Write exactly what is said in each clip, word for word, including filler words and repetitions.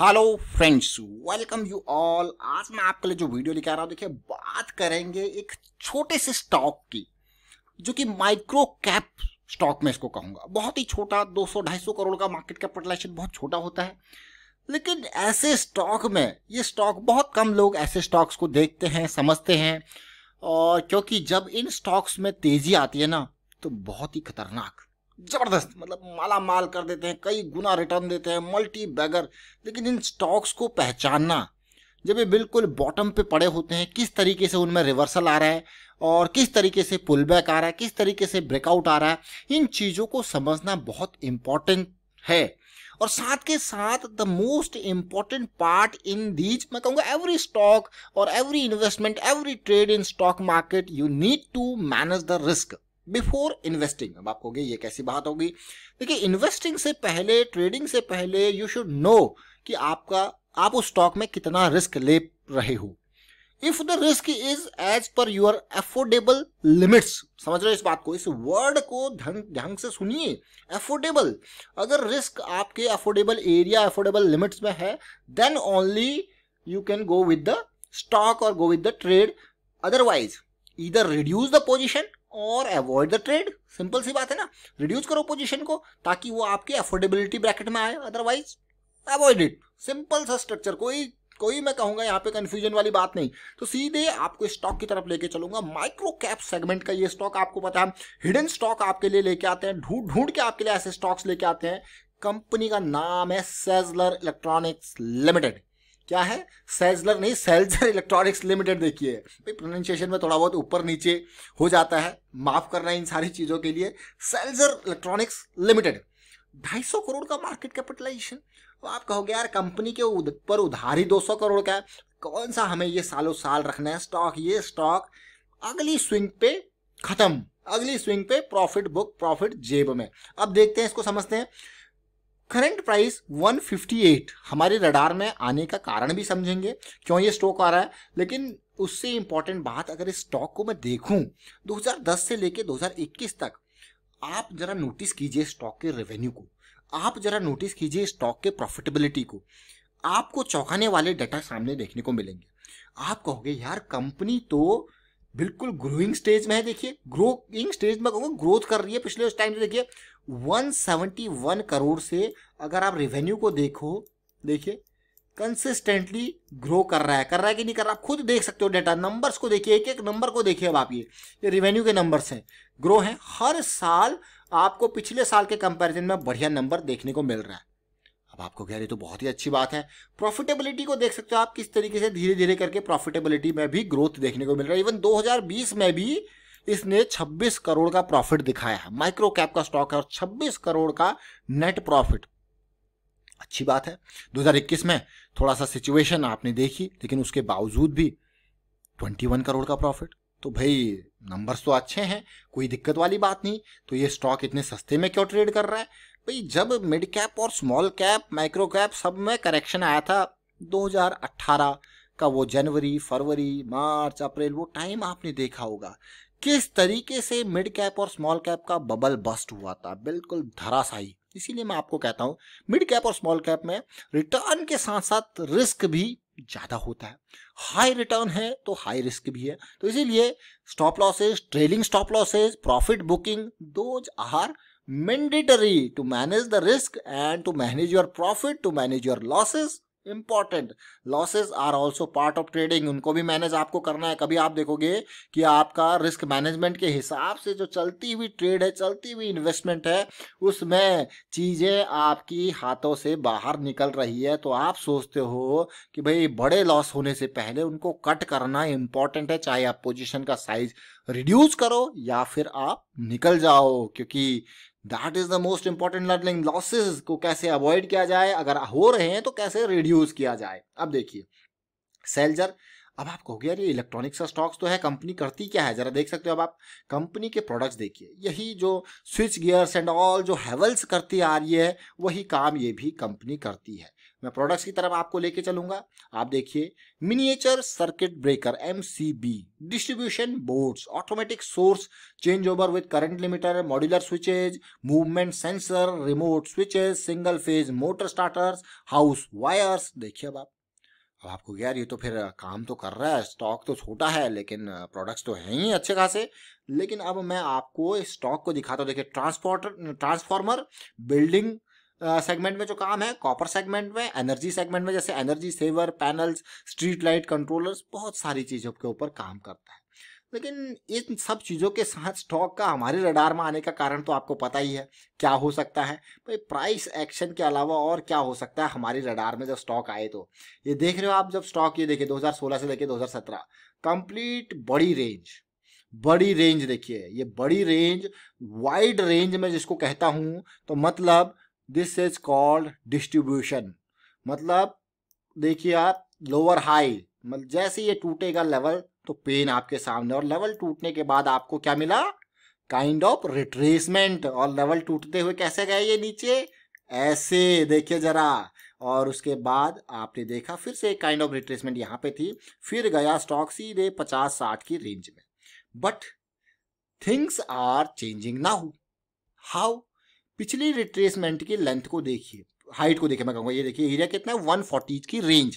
Hello friends, welcome you all. आज मैं आपके लिए जो वीडियो लेकर आ रहा हूँ, देखिए बात करेंगे एक छोटे से स्टॉक की, जो कि माइक्रो कैप स्टॉक में इसको कहूँगा। बहुत ही छोटा, दो सौ ढाई सौ करोड़ का मार्केट कैपिटलाइजेशन बहुत छोटा होता है, लेकिन ऐसे स्टॉक में, ये स्टॉक बहुत कम लोग ऐसे स्टॉक्स को देखते हैं, समझते हैं, और क्योंकि जब इन स्टॉक्स में तेज़ी आती है ना, तो बहुत ही खतरनाक, जबरदस्त, मतलब माला माल कर देते हैं, कई गुना रिटर्न देते हैं, मल्टी बैगर। लेकिन इन स्टॉक्स को पहचानना, जब ये बिल्कुल बॉटम पे पड़े होते हैं, किस तरीके से उनमें रिवर्सल आ रहा है और किस तरीके से पुल बैक आ रहा है, किस तरीके से ब्रेकआउट आ रहा है, इन चीज़ों को समझना बहुत इम्पॉर्टेंट है। और साथ के साथ the most important part in these, मैं कहूँगा एवरी स्टॉक और every investment, every trade in stock market, you need to manage the risk before investing. अब आप कहोगे ये कैसी बात होगी। देखिए, इन्वेस्टिंग से पहले, ट्रेडिंग से पहले, यू शुड नो कि आपका आप उस स्टॉक में कितना रिस्क ले रहे हो। If the risk is as per your affordable limits, समझ रहे हो इस बात को, इस वर्ड को ध्यान से सुनिए, एफोर्डेबल। अगर रिस्क आपके एफोर्डेबल एरिया, एफोर्डेबल लिमिट्स में है, then only you can go with the stock और go with the trade. Otherwise either reduce the position और अवॉइड द ट्रेड। सिंपल सी बात है ना, रिड्यूस करो पोजीशन को ताकि वो आपके अफोर्डेबिलिटी ब्रैकेट में आए, अदरवाइज अवॉइड इट। सिंपल सा स्ट्रक्चर, कोई कोई मैं कहूँगा यहाँ पे कंफ्यूजन वाली बात नहीं। तो सीधे आपको स्टॉक की तरफ लेके चलूंगा। माइक्रो कैप सेगमेंट का ये स्टॉक, आपको पता है, हिडन स्टॉक आपके लिए लेके आते हैं, ढूंढ ढूंढ के आपके लिए ऐसे स्टॉक्स लेके आते हैं। कंपनी का नाम है सेजलर इलेक्ट्रॉनिक्स लिमिटेड। क्या है? सेजलर नहीं, सेल्जर इलेक्ट्रॉनिक्स लिमिटेड। देखिए भाई, प्रोनाउंसिएशन में थोड़ा बहुत ऊपर नीचे हो जाता है, माफ करना इन सारी चीज़ों के लिए। सेल्जर इलेक्ट्रॉनिक्स लिमिटेड, दो सौ पचास करोड़ का मार्केट कैपिटलाइजेशन। आप कहोगे यार कंपनी के ऊपर उधारी दो सौ करोड़ का है, कौन सा हमें ये सालों साल रखना है स्टॉक। ये स्टॉक अगली स्विंग पे खत्म, अगली स्विंग पे प्रॉफिट बुक, प्रॉफिट जेब में। अब देखते हैं, इसको समझते हैं। करंट प्राइस एक सौ अट्ठावन हमारे रडार में आने का कारण भी समझेंगे, क्यों ये स्टॉक आ रहा है। लेकिन उससे इम्पॉर्टेंट बात, अगर इस स्टॉक को मैं देखूं दो हज़ार दस से लेके दो हज़ार इक्कीस तक, आप जरा नोटिस कीजिए स्टॉक के रेवेन्यू को, आप जरा नोटिस कीजिए स्टॉक के प्रॉफिटेबिलिटी को, आपको चौंकाने वाले डाटा सामने देखने को मिलेंगे। आप कहोगे यार कंपनी तो बिल्कुल ग्रोइंग स्टेज में है। देखिए, ग्रोइंग स्टेज में कहूँगा ग्रोथ कर रही है पिछले उस टाइम से। देखिए एक सौ इकहत्तर करोड़ से अगर आप रेवेन्यू को देखो, देखिए कंसिस्टेंटली ग्रो कर रहा है। कर रहा है कि नहीं कर रहा, आप खुद देख सकते हो डेटा, नंबर्स को देखिए, एक एक नंबर को देखिए। अब आप ये ये रेवेन्यू के नंबर्स हैं, ग्रो हैं, हर साल आपको पिछले साल के कंपेरिजन में बढ़िया नंबर देखने को मिल रहा है। अब आपको कह रही तो बहुत ही अच्छी बात है। प्रॉफिटेबिलिटी को देख सकते हो आप, किस तरीके से धीरे धीरे करके प्रॉफिटेबिलिटी में भी ग्रोथ देखने को मिल रहा है। इवन दो हज़ार बीस में भी इसने छब्बीस करोड़ का प्रॉफिट दिखाया है। माइक्रो कैप का स्टॉक है और छब्बीस करोड़ का नेट प्रॉफिट, अच्छी बात है। दो हज़ार इक्कीस में थोड़ा सा सिचुएशन आपने देखी, लेकिन उसके बावजूद भी इक्कीस करोड़ का प्रॉफिट। तो भाई नंबर्स तो अच्छे हैं, कोई दिक्कत वाली बात नहीं। तो ये स्टॉक इतने सस्ते में क्यों ट्रेड कर रहा है भाई? जब मिड कैप और स्मॉल कैप, माइक्रो कैप सब में करेक्शन आया था दो हज़ार अठारह का, वो जनवरी, फरवरी, मार्च, अप्रैल, वो टाइम आपने देखा होगा किस तरीके से मिड कैप और स्मॉल कैप का बबल बस्ट हुआ था, बिल्कुल धराशायी। इसीलिए मैं आपको कहता हूँ मिड कैप और स्मॉल कैप में रिटर्न के साथ साथ रिस्क भी ज़्यादा होता है। हाई रिटर्न है तो हाई रिस्क भी है। तो इसीलिए stop losses, trailing stop losses, profit booking, those are mandatory to manage the risk and to manage your profit, to manage your losses. Important, losses are also part of trading, उनको भी manage आपको करना है। कभी आप देखोगे कि आपका रिस्क मैनेजमेंट के हिसाब से जो चलती हुई ट्रेड है, चलती हुई इन्वेस्टमेंट है, उसमें चीज़ें आपकी हाथों से बाहर निकल रही है। तो आप सोचते हो कि भाई बड़े लॉस होने से पहले उनको कट करना इम्पॉर्टेंट है, चाहे आप पोजिशन का साइज रिड्यूस करो या फिर आप निकल जाओ, क्योंकि that is the most important learning. Losses को कैसे अवॉइड किया जाए, अगर हो रहे हैं तो कैसे रिड्यूस किया जाए। अब देखिए सेल्जर, अब आप कहोगे यार ये इलेक्ट्रॉनिक्स का स्टॉक्स तो है, कंपनी करती क्या है, जरा देख सकते हो। अब आप कंपनी के प्रोडक्ट्स देखिए, यही जो स्विच गियर्स एंड ऑल जो हैवल्स करती आ रही है, वही काम ये भी कंपनी करती है। मैं प्रोडक्ट्स की तरफ आपको लेके चलूंगा। आप देखिए miniature circuit breaker M C B, distribution boards, automatic source change over with current limiter, modular switches, movement sensor, remote switches, single phase motor starters, house wires. देखिए अब आप अब आपको यार ये तो फिर काम तो कर रहा है, स्टॉक तो छोटा है लेकिन प्रोडक्ट्स तो हैं ही अच्छे खासे। लेकिन अब मैं आपको इस स्टॉक को दिखाता हूँ। देखिए transporter transformer building segment uh, में जो काम है, कॉपर सेगमेंट में, एनर्जी सेगमेंट में जैसे energy saver panels, street light controllers, बहुत सारी चीज़ों के ऊपर काम करता है। लेकिन इन सब चीज़ों के साथ स्टॉक का हमारे रडार में आने का कारण तो आपको पता ही है क्या हो सकता है भाई। प्राइस एक्शन के अलावा और क्या हो सकता है हमारे रडार में जब स्टॉक आए तो? ये देख रहे हो आप, जब स्टॉक ये देखिए दो हज़ार सोलह से लेके दो हज़ार सत्रह कंप्लीट बड़ी रेंज, बड़ी रेंज देखिए, ये बड़ी रेंज वाइड रेंज में जिसको कहता हूँ, तो मतलब दिस इज कॉल्ड डिस्ट्रीब्यूशन। मतलब देखिए आप लोअर हाई, मतलब जैसे ये टूटेगा लेवल तो पेन आपके सामने, और लेवल टूटने के बाद आपको क्या मिला? Kind of retracement. और लेवल टूटते हुए कैसे गए ये नीचे? ऐसे देखिए जरा, और उसके बाद आपने देखा फिर से काइंड ऑफ रिट्रेसमेंट यहाँ पे थी, फिर गया स्टॉक सीधे पचास साठ की रेंज में। But things are changing now. How? पिछली रिट्रेसमेंट की लेंथ को देखिए, हाइट को देखिए, मैं कहूँगा ये देखिए एरिया कितना है, एक सौ चालीस की रेंज।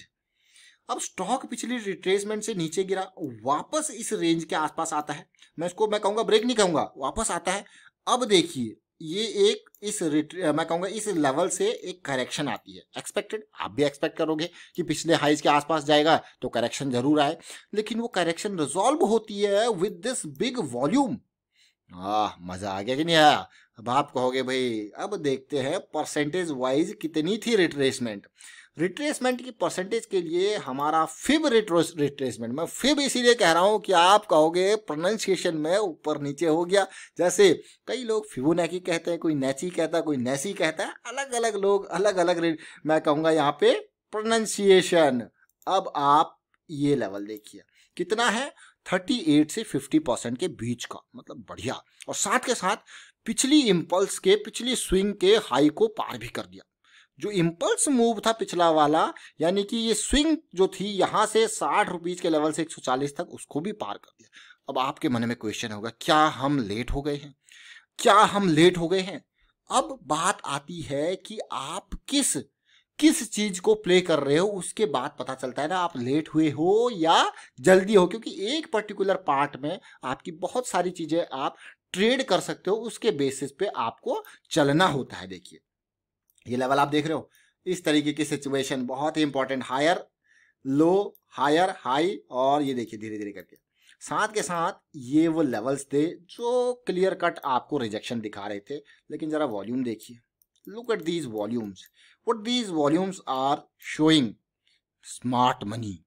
अब स्टॉक पिछली रिट्रेसमेंट से नीचे गिरा, वापस इस रेंज के आसपास आता है, मैं इसको मैं कहूँगा ब्रेक नहीं कहूँगा, वापस आता है। अब देखिए ये एक इस रिट्रे मैं कहूँगा इस लेवल से एक करेक्शन आती है, एक्सपेक्टेड। आप भी एक्सपेक्ट करोगे कि पिछले हाइज के आसपास जाएगा तो करेक्शन जरूर आए, लेकिन वो करेक्शन रिजॉल्व होती है विद दिस बिग वॉल्यूम। आह मज़ा आ गया कि नहीं आया? अब आप कहोगे भाई अब देखते हैं परसेंटेज वाइज कितनी थी रिट्रेसमेंट। रिट्रेसमेंट की परसेंटेज के लिए हमारा फिब रिट्रेसमेंट, मैं फिब इसीलिए कह रहा हूँ कि आप कहोगे प्रोनाउंसिएशन में ऊपर नीचे हो गया, जैसे कई लोग फिबोनाची कहते हैं, कोई नैची कहता है, कोई नैसी कहता है, अलग अलग लोग अलग अलग मैं कहूँगा यहाँ पे प्रोनाउंसिएशन। अब आप ये लेवल देखिए कितना है, अड़तीस से पचास परसेंट के बीच का, मतलब बढ़िया। और साथ के साथ पिछली इंपल्स के, पिछली स्विंग के हाई को पार भी कर दिया। जो इंपल्स मूव था पिछला वाला, यानी कि ये स्विंग जो थी यहाँ से साठ रुपीज के लेवल से एक सौ चालीस तक, उसको भी पार कर दिया। अब आपके मन में क्वेश्चन होगा क्या हम लेट हो गए हैं, क्या हम लेट हो गए हैं? अब बात आती है कि आप किस किस चीज को प्ले कर रहे हो, उसके बाद पता चलता है ना आप लेट हुए हो या जल्दी हो। क्योंकि एक पर्टिकुलर पार्ट में आपकी बहुत सारी चीजें आप ट्रेड कर सकते हो, उसके बेसिस पे आपको चलना होता है। देखिए ये लेवल आप देख रहे हो, इस तरीके की सिचुएशन बहुत ही important, higher low, higher high, और ये देखिए धीरे धीरे करके। साथ के साथ ये वो लेवल्स थे जो क्लियर कट आपको रिजेक्शन दिखा रहे थे, लेकिन जरा वॉल्यूम देखिए, look at these volumes, what these volumes are showing, smart money.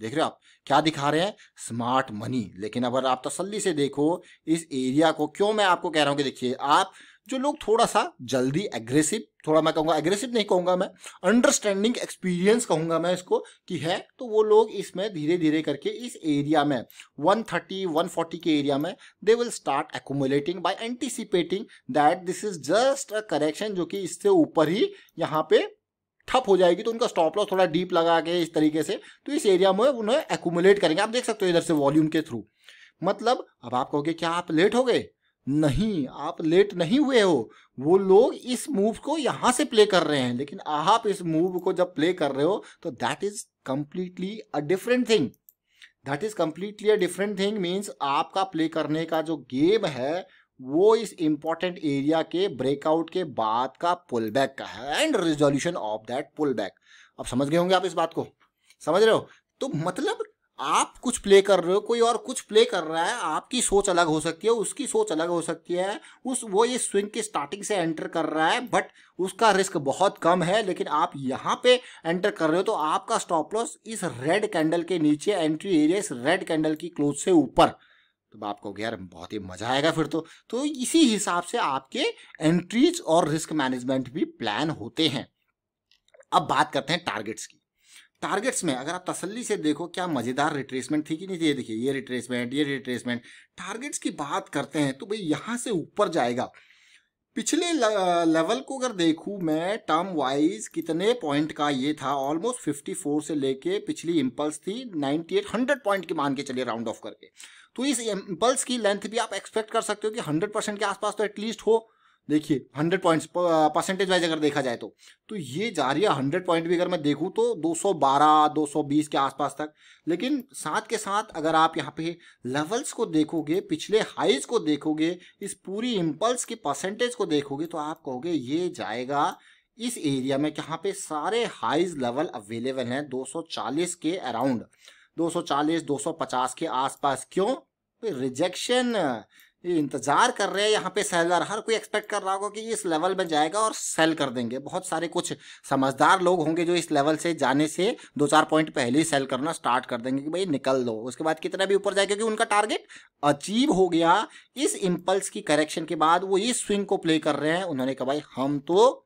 देख रहे हो आप क्या दिखा रहे हैं? Smart money. लेकिन अगर आप तसल्ली से देखो इस एरिया को, क्यों मैं आपको कह रहा हूँ कि देखिए आप जो लोग थोड़ा सा जल्दी एग्रेसिव, थोड़ा मैं कहूँगा एग्रेसिव नहीं कहूँगा मैं, अंडरस्टैंडिंग एक्सपीरियंस कहूँगा मैं इसको कि है, तो वो लोग इसमें धीरे धीरे करके इस एरिया में एक सौ तीस, एक सौ चालीस के एरिया में they will start accumulating by anticipating that this is just a correction, जो कि इससे ऊपर ही यहाँ पे ठप हो जाएगी। तो उनका स्टॉप लॉस थोड़ा डीप लगा के इस तरीके से, तो इस एरिया में उन्हें एक्यूमुलेट करेंगे। आप देख सकते हो इधर से वॉल्यूम के थ्रू। मतलब अब आप कहोगे क्या आप लेट हो गए? नहीं, आप लेट नहीं हुए हो। वो लोग इस मूव को यहाँ से प्ले कर रहे हैं, लेकिन आप इस मूव को जब प्ले कर रहे हो तो that is completely a different thing. That is completely a different thing means आपका प्ले करने का जो गेम है वो इस इम्पॉर्टेंट एरिया के ब्रेकआउट के बाद का पुल बैक का है and resolution of that pull back. अब समझ गए होंगे आप इस बात को, समझ रहे हो? तो मतलब आप कुछ प्ले कर रहे हो, कोई और कुछ प्ले कर रहा है, आपकी सोच अलग हो सकती है, उसकी सोच अलग हो सकती है। उस वो ये स्विंग के स्टार्टिंग से एंटर कर रहा है बट उसका रिस्क बहुत कम है, लेकिन आप यहाँ पे एंटर कर रहे हो तो आपका स्टॉप लॉस इस रेड कैंडल के नीचे, एंट्री एरिया इस रेड कैंडल की क्लोज से ऊपर। तो आपको यार बहुत ही मजा आएगा फिर तो। तो इसी हिसाब से आपके एंट्रीज और रिस्क मैनेजमेंट भी प्लान होते हैं। अब बात करते हैं टारगेट्स की। टारगेट्स में अगर आप तसल्ली से देखो क्या मजेदार रिट्रेसमेंट थी कि नहीं थी, ये देखिए ये रिट्रेसमेंट, ये रिट्रेसमेंट। टारगेट्स की बात करते हैं तो भाई यहाँ से ऊपर जाएगा, पिछले लेवल को अगर देखूं मैं टर्म वाइज कितने पॉइंट का ये था, ऑलमोस्ट चौवन से लेके पिछली इम्पल्स थी अट्ठानवे सौ पॉइंट की मान के चलिए राउंड ऑफ करके। तो इस इम्पल्स की लेंथ भी आप एक्सपेक्ट कर सकते हो कि सौ परसेंट के आसपास तो एटलीस्ट हो। देखिए सौ पॉइंट्स परसेंटेज वाइज अगर देखा जाए तो तो ये जा रही है सौ पॉइंट भी अगर मैं देखूं तो दो सौ बारह दो सौ बीस के आसपास तक। लेकिन साथ के साथ अगर आप यहाँ पे लेवल्स को देखोगे, पिछले हाइज को देखोगे, इस पूरी इम्पल्स की परसेंटेज को देखोगे तो आप कहोगे ये जाएगा इस एरिया में जहाँ पे सारे हाइज लेवल अवेलेबल हैं दो सौ चालीस के अराउंड, दो सौ चालीस दो सौ पचास के आसपास। क्यों? रिजेक्शन इंतजार कर रहे हैं यहाँ पे सेलर। हर कोई एक्सपेक्ट कर रहा होगा कि इस लेवल में जाएगा और सेल कर देंगे। बहुत सारे कुछ समझदार लोग होंगे जो इस लेवल से जाने से दो चार पॉइंट पहले ही सेल करना स्टार्ट कर देंगे कि भाई निकल दो, उसके बाद कितना भी ऊपर जाए, क्योंकि उनका टारगेट अचीव हो गया। इस इम्पल्स की करेक्शन के बाद वो इस स्विंग को प्ले कर रहे हैं। उन्होंने कहा भाई हम तो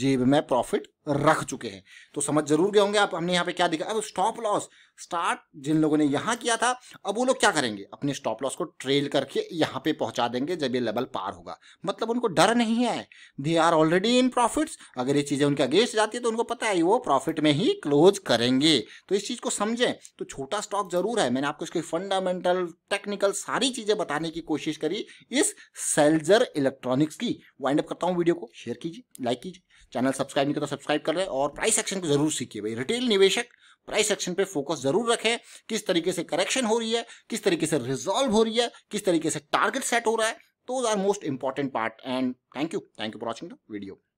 जेब में प्रॉफिट रख चुके हैं। तो समझ जरूर गए होंगे आप हमने यहाँ पे क्या देखा। अब स्टॉप लॉस स्टार्ट जिन लोगों ने यहाँ किया था, अब वो लोग क्या करेंगे, अपने स्टॉप लॉस को ट्रेल करके यहाँ पे पहुंचा देंगे जब ये लेवल पार होगा। मतलब उनको डर नहीं है, they are already in profits. अगर ये चीज़ें उनके अगेंस्ट जाती है तो उनको पता है वो प्रॉफिट में ही क्लोज करेंगे। तो इस चीज़ को समझें। तो छोटा स्टॉक जरूर है, मैंने आपको इसकी फंडामेंटल टेक्निकल सारी चीज़ें बताने की कोशिश करी इस सेल्जर इलेक्ट्रॉनिक्स की। वाइंड अप करता हूँ वीडियो को, शेयर कीजिए, लाइक कीजिए, चैनल सब्सक्राइब नहीं करता सब्सक्राइब कर रहे। और प्राइस एक्शन को जरूर सीखिए भाई, रिटेल निवेशक प्राइस एक्शन पे फोकस जरूर रखें। किस तरीके से करेक्शन हो रही है, किस तरीके से रिजॉल्व हो रही है, किस तरीके से टारगेट सेट हो रहा है, those are most important part. And thank you thank you for watching the video.